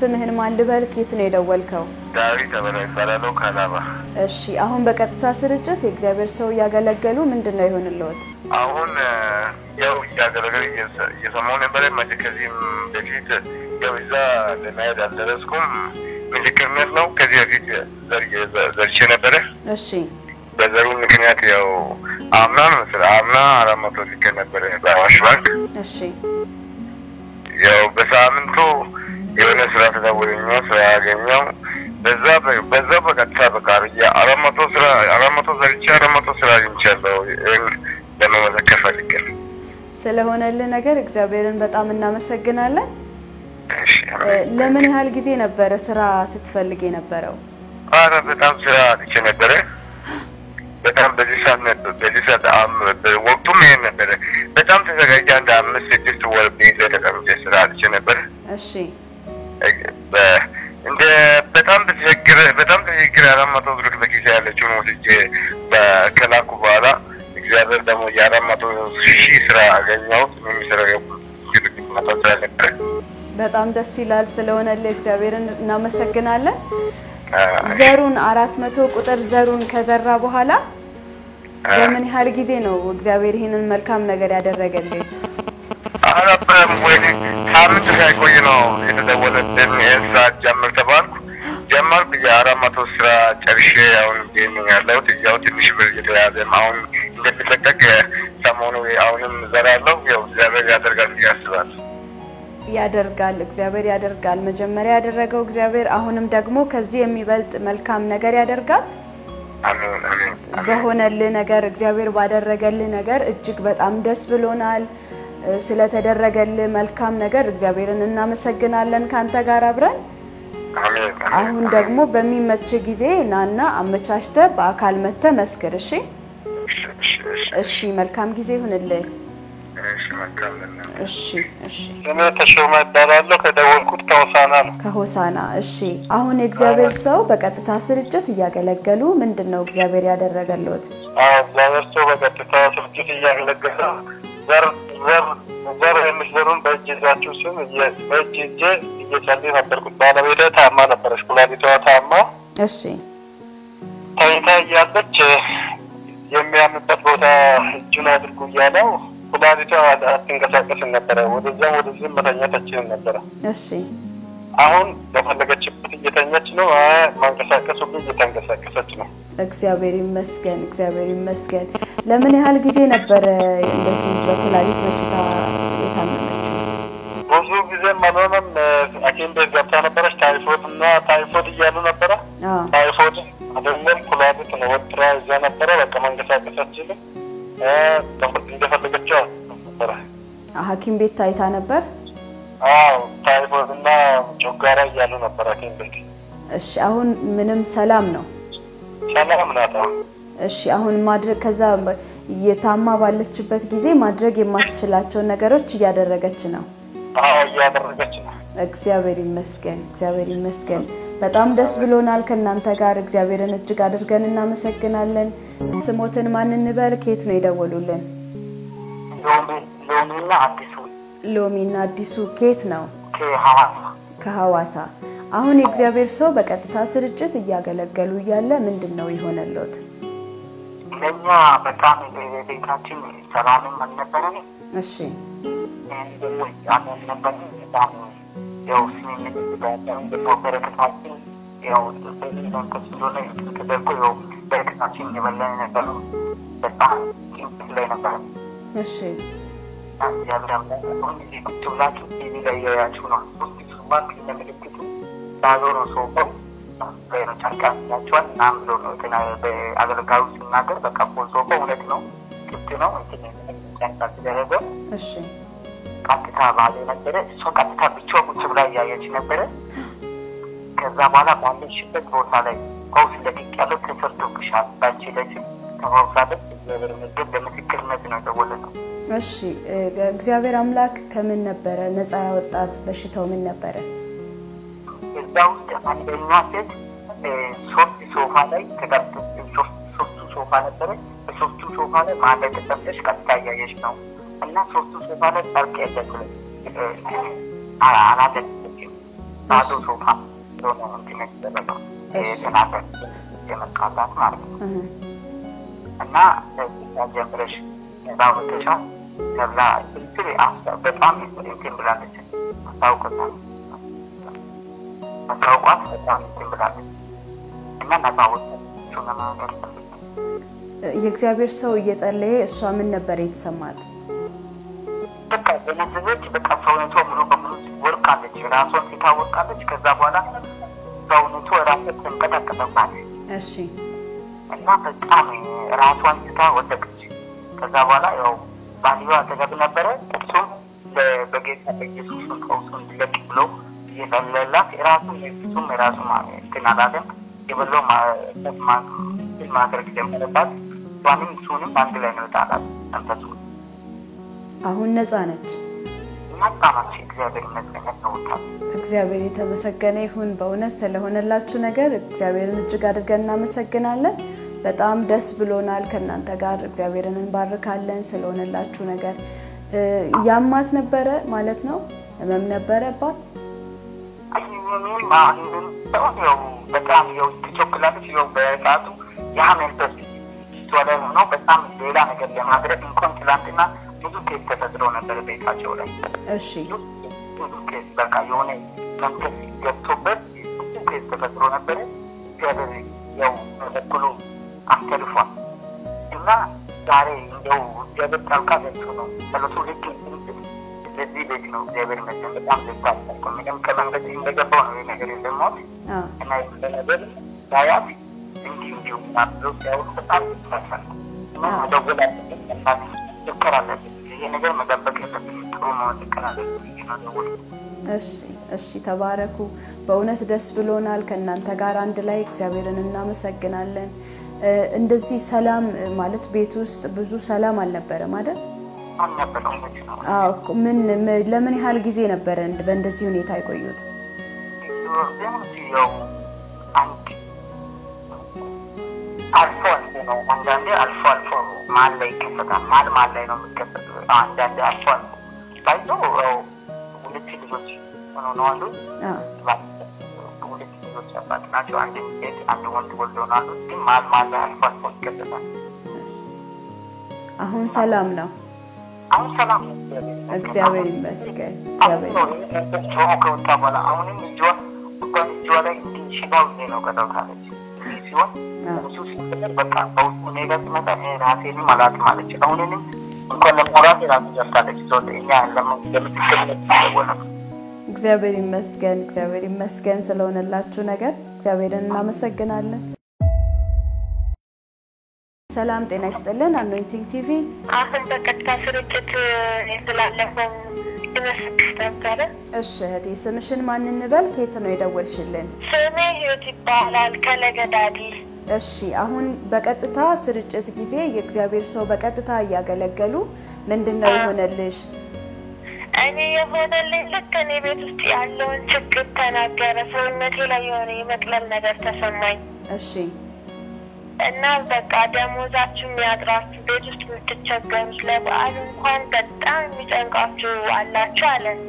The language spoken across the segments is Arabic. سمهن مالي بالك يتنيد أولكو داويت أبنى فلالو كالابا الشي أهون بك أتتاسر الجت إكزابير سو ياغلقلو من دنا يهون اللود أهون ياغلقل يسمون بري مجكزيم بفيت يو إزا لنايد أدرسكم مجكرنات لو كذير ذرشينا بري الشي بذرون مكنيات يو عامنا مثل عامنا على مطلق كنا بري باشبك الشي يو بسامنتو يونا سرعة تدورينيو سرعة جميعو بزابة كتابة كارية عرامتو زريتشا عرامتو سرعة جميعا لما مذكفة لكل سلهونا اللي نقر اكزابيرن بتعملنا مسجنا لك لمن هالجزي نبرة سرعة ستفلقي نبرو انا بتعم سرعة ديكي نبرة بتعم بجيسات عام وقتو مين نبرة بتعم تزاقيا عندها مسجلت والبيزة لكم جي سرعة ديكي نبرة الشي እንደ በጣም ተቸግረ አራማቶ ብርክ በኪስ ያለችው ነው ልጅ በከላኩ በኋላ እግዚአብሔር ደሞ ያራማቶ ሺ ስራ አገኘው ምን ይሰራው በጣም ደስ ይላል ስለሆነ ለእግዚአብሔርን እናመሰግናለን ዘሩን 400 ቁጥር ዘሩን ከዘራ በኋላ ለምን ያህል ጊዜ ነው እግዚአብሔር ይሄንን መልካም ነገር ያደረገልኝ أنا بقولك ثامن تخيل كوينو إذا تقولت إن إنسان جمر تبارك جمر بيجارا ما توصل ترشية أو جيني على وتجاو تنشبر جدلا ده ما هو إذا بيسكتك سامونو يأونم زرار لو يأو زابر يادر قال ياسوار يادر قال زابر يادر قال مجمر يادر رجوك زابر أهونم دقمو كزي أمي بلت ملكام نجار يادر قال أمين أمين بهونا اللي نجار زابر وادر رجال اللي نجار الجك بات أمدس بلونال ስለተደረገል መልካም ነገር እግዚአብሔርን እናመሰግናለን ካንተ ጋር አብረን አሜን አሁን ደግሞ በሚመች ጊዜ ናና አመቻሽተ በአካል መተ መስከረ እሺ እሺ መልካም ጊዜ ይሁንልህ እሺ መልካም ለና እሺ እሺ እኔ ተሾማ እባላለሁ ከደወልኩት ከሆሳና ነው ከሆሳና እሺ አሁን እግዚአብሔር ሰው በቀጥታ ስርጭት እያገለገሉ ምንድነው እግዚአብሔር ያደረገለት አዎ እግዚአብሔር ሰው በቀጥታ ስርጭት እያገለገለ ዘር የምትዘሩን በእጃችሁ ስም እየበጅጄ እየጸለይኩ ነበርኩት ባለቤቴ ታማ ነበረች ኩላሊቷ ታማ እሺ ታይታ ያለች የሚያምንበት ቦታ እጁን አድርጎ እያለው ኩላሊቷ አትንቀሳቀስም ነበረ ወደዛም ወደዚህም መተኛታች ነበረ እሺ አሁን በፈለገችበት እየተኛች ነው ማንቀሳቀሱም እየተንቀሳቀሰች ነው እግዚአብሔር ይመስገን እግዚአብሔር ይመስገን ለምን ያህል ጊዜ ነበር እንደዚህ በኩላሊት በሽታ የታመመችው? ብዙ ጊዜ ማለትም አኪም በዛታ ነበርሽ ታይፎድና ታይፎድ እያሉ ነበር። ታይፎድ አደለም ኩላሊት ነው ወጥራ እዛ ነበር በቃ መንቀሳቀሳችል እንደፈለገችው ነበር። አኪም ቤት ታይታ ነበር? አዎ ታይፎድና ጆጋራ እያሉ ነበር አኪም ቤት። እሺ አሁን ምንም ሰላም ነው? ሰላም ናታ። እሺ አሁን ማድረግ ከዛ የታማ ባለችበት ጊዜ ማድረግ የማትችላቸው ነገሮች ያደረገች ነው አዎ ያደረገች ነው እግዚአብሔር ይመስገን በጣም ደስ ብሎናል ከናንተ ጋር እግዚአብሔርን እጅግ አድርገን እናመሰግናለን ስሞትን ማን እንበል ከየት ነው ይደውሉልን ሎሚና አዲሱ ከየት ነው ከሐዋሳ አሁን እግዚአብሔር ሰው በቀጥታ ስርጭት ያገለገሉ ያለ ምንድነው ይሆነልዎት ለኛ በጣም በቤታችን ሰላም ማነበረኝ እሺ እንደውም ያንን ነበር በጣም ያው ሲነኝ በጣም በፈረካችን ያው በጣም ከስሎና ከደቆየው በጣም የበላኝ ነበር በጣም ላይ ነበር እሺ ያብራም ነው ዲክቶላቱ ዲላያችሁ ነው ሱማክ ለምልክቱ ታዞሮ ሶቆ በረቻካን ያቻን ናምሎ ነው ከና በአገርጋው ሲናገር በቃ ፎሶቆ ሁለት ነው ጥጥ ነው እንትን ያንታክ ደረገ እሺ ቀጥታ ባለ ነበር እሱ ቀጥታ ብቻው ቁጭ ብላ ያያች ነበር ከዛ በኋላ ባለሽበት ቦታ ላይ ኮስ ለጥቅ ያለው ተፈርዶክሻል ባንቺ ለጭ ተወፋበት ነበር ምድብ በመክክርነት ነው ተወለደ እሺ እግዚአብሔር አምላክ ከምን ነበር ነፃ ያወጣት በሽታው ምን ነበር ዳውን አንደኛት ሶስት ሶፋ ላይ ተቀምጦ ሶስት ሶፋ ነበር ሶስት ሶፋ ላይ ማለት ተቀምጠሽ ከተያየሽ ነው እና ሶስት ሶፋ ላይ ጣርቀ ያለች አላለ بعده أشوفها دون أنتماء للبلد. تنعكس جمع قطعات معرفة. أنا أجيب رش نظام كشاف نبلا يصير أحسن بطعم يمكن بلادنا تساوقنا تساوقات يمكن بلادنا. إننا نبغى شنو نعمل؟ يكذبير سويت عليه الشامل نبريد سماد. بكرة بنزلت بكرة فونتو مروبمروس ورقادش راسون فيها ورقادش كذا ولا فونتو راسك تنقطع كذا بعدين. إيشي؟ أنا بتأمي راسون فيها ودكش كذا ولا يو بعديها كذا بنبرد سون بجيسنا بجيسون سون بلك بلو يسأل لا راسون يسون راسون ما تنادم يبلو ما ما تركتهم هذا وأنا مسؤول عن بلادي وتعالى أنت مسؤول. أهون نزانت. ما كانت شيء زابر مثلنا نوتها. زابري تمسكني هون بونس اللي هون لا تشنجر زابري نتجار جنا مسكنا له بتأم دس بلونا الكنا نتجار زابري نبارك على نسلون لا تشنجر يوم ما تنبره مالتنا ما منبره بات. أيوة ما عندهم تأميو بتأميو تشوكلات يو بيتاتو. يعمل بس سؤاله هنا بس عم يديره أنا قلت ما أدري إن كنت لاتنا نزوك يستفسرون عن البيت أجوله. إيشي؟ نزوك يستبقيونه نزوك يستوبر نزوك يستفسرون عن البيت كذا يوم يقولون عن تلفون. إنما داري يوم جاب التلقاء يسونه سلسلة لكن الذي لكنه جاب المسلم بتعمل التلقاء كم كمان بس إن جابوه من غير الموت أنا يستنبر لا يعرف. يمكن أن يكون هناك أشخاص يقولون أن هناك أشخاص يقولون أن هناك أشخاص يقولون أن هناك أشخاص يقولون أن هناك أشخاص يقولون أن هناك أشخاص يقولون أن هناك أشخاص يقولون أن هناك أشخاص يقولون أن هناك أشخاص يقولون ألفون هنا عندنا ألفون مال لا يكفينا مال لا يكفينا عندنا ألفون بعدو ولد تلوج أنا نالو بعد ولد تلوج بعد ناتو عندنا إيد عندنا ولد نالو تي مال لا ألفون كفينا أهون سلامنا أهون سلام أكزابين بس كده أكزابين شو أكون تابلا أهون نجوا كون نجوا ده تشيباو زينو كده خارج خصوصاً بكرة ونيجا مثلاً هذه مالات مالك أو نين كل مرات لازم يفتح جزء يعني لما يفتح ولا. إخباري مسكين سلون الله شو نقدر إخباري النام مسكين على. سلام دينا استلنا عن نوتينغ تي في. أحسن بكت كسرت إنزل لهم تمسكتنا. إيش هذه سمشن ما ننبل كي تنويد أول شلين. سمعي وتبع للكلجة دادي. إيشي أهون بكت تا سرت أتجزية يكزابير سو بكت تا ياقلك قالوا مندنا وهنا ليش. أنا يهون اللي لكني بتستي علون شكل تناجر فول مثل يوني مثل النجار تسمعي. إيشي. الناس قاعدة موزاتهم يدرس بيجست متشجعين لبعضهم كان قدام يتنقطعوا على شالن.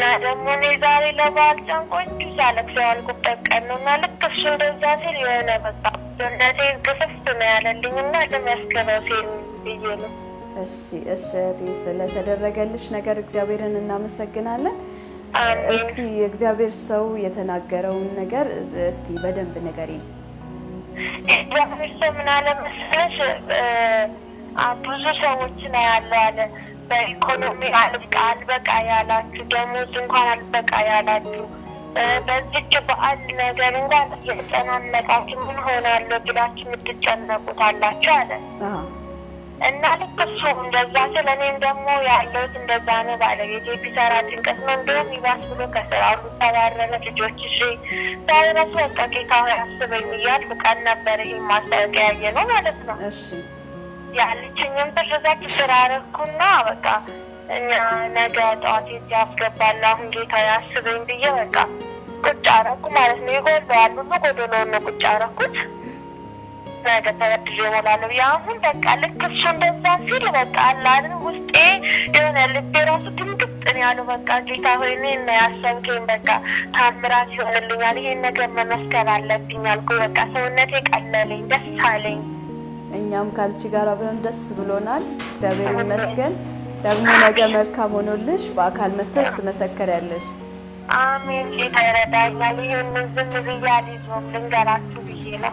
نادم منزاري لبعضهم كنت سالك سؤال كنت أنو مالك تفسر ذاتي اليوم بس. ذاتي قصصنا على اللي نادم يسكبوا فين بيجينا. أشي دي سلا تدرج ليش نقدر إخبارنا النام سكنا له. أستي إخبار سو يتناقرون نقدر أستي بدن بنقري. يعملون من على مسألة أبوز سوتنا على بالإقتصاد على البك على تدموزن على البك على تو بس تبقى نجارين أنا متأكد من هنا لقيت متجنب وطلع شاله أنا لقصهم جزاء لأن دموا يعلو تندزانه بعدين يجي بسرعة كسمان دوم يبصلو كسرعة وسوارنا تجوتش شيء تعرف وقتها كي كانوا يحسبينيات بكرنا بريء ما سأجي أنا ما لسنا يعني تنين تجزاء كسرعة كنا وقتها نجات عادي جافك بالله كي كانوا يحسبين بيا وقتها كتجارة كمارسني يقول بعد ما كودلون كتجارة كت ناقة ترى ولا ياهم بس على كل شنطة سافر بس على الوسط إيه يعني اللي بيراسو تمتد أنا بكا جيتا هوني نعسان كين بكا ثامرات يوملي يعني هنا كمان مسكرا لبينا الكورة كسونتك ألالين دس حالين. إنيام كالشي كرابن دس بلونال زبير مسكن دعونا كمان كمونولش وأكلمتش تمسكرالش. آمين جيتا ردا يعني هنزل نبيالي زوملين كراتو بيجينا.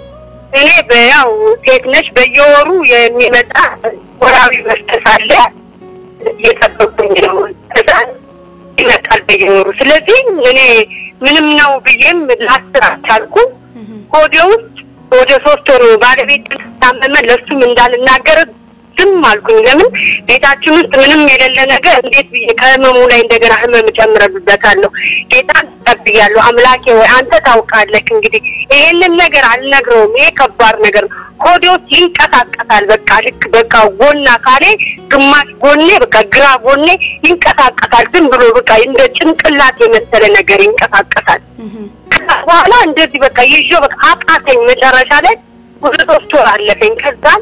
إيه بياو تكنش بيورو يعني متاع وراوي بس تسالة يتقبلون لكن من نوبيين لاسرع تركو كوديوس كوديوسوسترو باربيت تماما لست من دار النجار ثم الكونجمن لتعتمد من النجار لتكلمون عند جرحنا مجمرة بالبتالو لتعتبيالو أملاكي وأنت توقع لكن جدي إن النجار على النجار ميك أبار نجار كوديوس ينكسر كسر بكارك بكاون نكاري ثم قلني بكرا قلني ينكسر كسر ثمرو بكاين دشن كلاتي مثل النجار ينكسر كسر وأنا عندي بكايجو بكأبعتين مترشالة كوديوسوسترو على فين كذا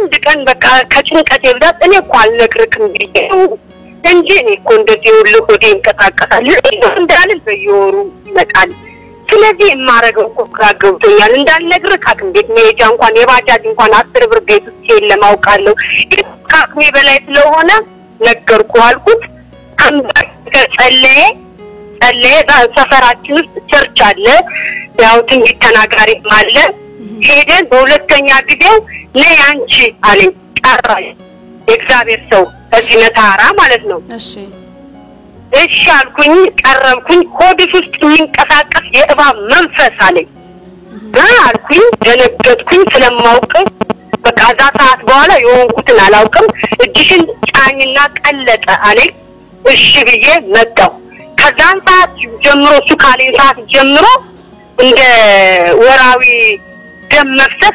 عندك أن بكا كشن كتير ده أنا قال لك ركن بيجي تنجني كوندي يقول كودين كذا كذا لين دارن بيجورو مثال سلذي ما رجعوا كراجو تيارن دارن لكر كاتم بيت ميجان قاني باجا دين قانا تربر بيت كيل لما وكارلو كاتم بلايت لوهنا لكر قالكوت أم كسلة سلة بس سفراتيوس ترجله داوتين يتناقاري ماله هيدا دولت تنياقديو ليانشي عليه أراي إكسابير سو أزينة أرا مالتنو إيش عالكوني أرام كوني كودي فيستين كذا كذا يبغى منفس عليه ما عالكوني جنب جدكوني سلام موقع بكذا ساعات بولا يوم كتن على وكم الجيشن يعني ناك ألت عليه الشبيه مدو كذا ساعات جمرو سكالين ساعات جمرو عند وراوي كم مفسد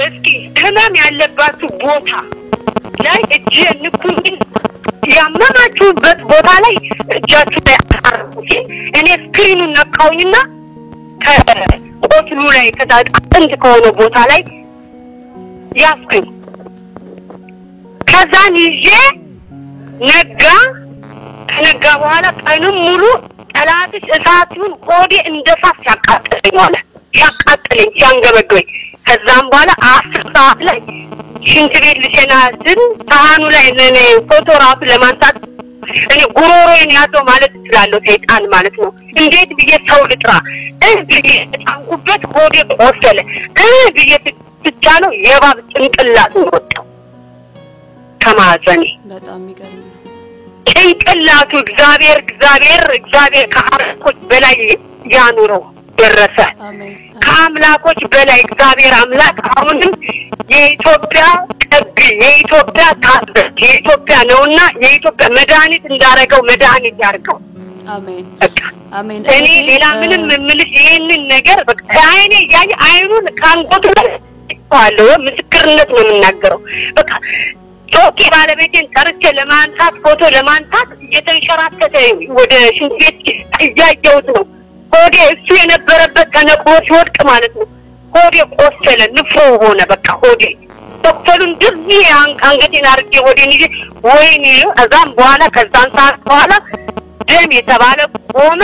اسكي تمام على باتو بوتا لا اجي نكون يا ماما تو بات بوتا لا جات عرفي انا سكرينو نقاوينا كوتلو لا كذا انت كونه بوتا لا يا سكرين كذا نيجي نغا نغا بوالا قانو مولو طلعت اساتون قودي اندفاس يقاتلني ولا يقاتلني ينغبغوي كذام بوالا 10 ساعات ላይ ሽንት ቤት ልሸናዝን ታሃኑ ላይ ነኔ ፎቶግራፍ ለማንሳት እኔ ጉሮሮዬን ያቶ ማለት ይችላል ሰይጣን ማለት ነው እንዴት ብዬ ሰው ልጥራ እንግዲህ አንኩበት ሆዴ ቆሰለ ብዬ ብቻ ነው የባብ ጥንቅላት ወጣው ከማዘኔ በጣም ይገርም ጥንቅላቱ እግዚአብሔር ከአርቆች በላይ ያኑረው ደረሰ ከአምላኮች በላይ እግዚአብሔር አምላክ አሁንም የኢትዮጵያ ቀብ የኢትዮጵያ ታብ የኢትዮጵያ ነውና የኢትዮጵያ መድኃኒት እንዳረገው መድኃኒት ያርገው አሜን አሜን እኔ ሌላ ምንም ምልሽ ይሄንን ነገር በቃ አይኔ ያየ አይኑን ካንቆት ይባለው ምስክርነት ነው የምናገረው በቃ ቶኪ ባለቤቴን ተርቼ ለማንሳት ፎቶ ለማንሳት የተንሸራተተ ወደ ሽንት ቤት እያየሁት ነው ሆዴ እሱ የነበረበት ከነቆት ወድቅ ማለት ነው ሆዴ ቆሰለ ንፍሮ ሆነ በቃ ሆዴ ዶክተሩን ድብዬ አንገቴን አርጌ ወዴን ይዤ ወይኔ አዛም በኋላ ከዛን ሰዓት በኋላ ደም የተባለ ቆመ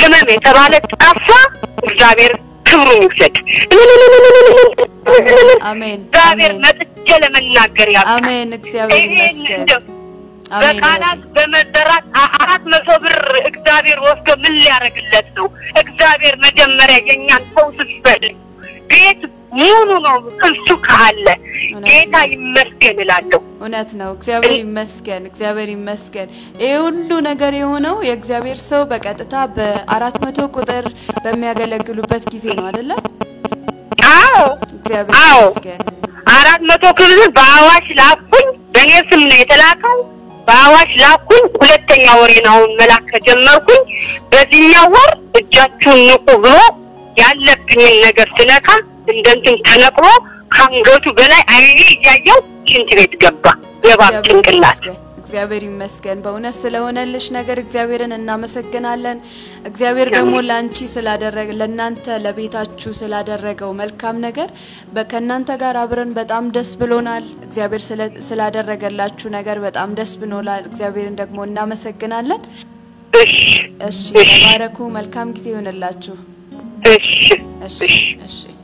ህመም የተባለ ጠፋ እግዚአብሔር ክብሩን ይውሰድ አሜን እግዚአብሔር መጥቼ ለመናገር ያቃ አሜን እግዚአብሔር ይመስገን بكانات بمدرات أحد مصبر إكتابير وفق مليار قلتو إكتابير مجمرة جنيان فوسس بدل قيت مونو كنسوك هلا قيتها يمسكن لاتو وناتنا وكزابير يمسكن كزابير يمسكن إيولو نقر يونو يكزابير سو بكاتتا بأرات متو قدر بمياغلق لبات كيزينو عدلا أو كزابير يمسكن أرات متو كبير باواش لابن بني سمني تلاكو باواش لاكون ሁለተኛ ወሬ ነው መላከ ጀመርኩኝ በዚህኛው ወር እጃችሁን ንቁብሎ ያለብኝ ነገር ስለካ እንደንትን ተነቅሮ ካንገቱ በላይ አይኔ ያያየው እንት ቤት ገባ የባክን ቅላት እግዚአብሔር ይመስገን በእውነት ስለሆነልሽ ነገር እግዚአብሔርን እናመሰግናለን እግዚአብሔር ደግሞ ላንቺ ስላደረገ ለናንተ ለቤታችሁ ስላደረገው መልካም ነገር በከናንተ ጋር አብረን በጣም ደስ ብሎናል እግዚአብሔር ስላደረገላችሁ ነገር በጣም ደስ ብሎናል እግዚአብሔርን ደግሞ እናመሰግናለን እሺ እሺ ተባረኩ መልካም ጊዜ ይሁንላችሁ እሺ እሺ እሺ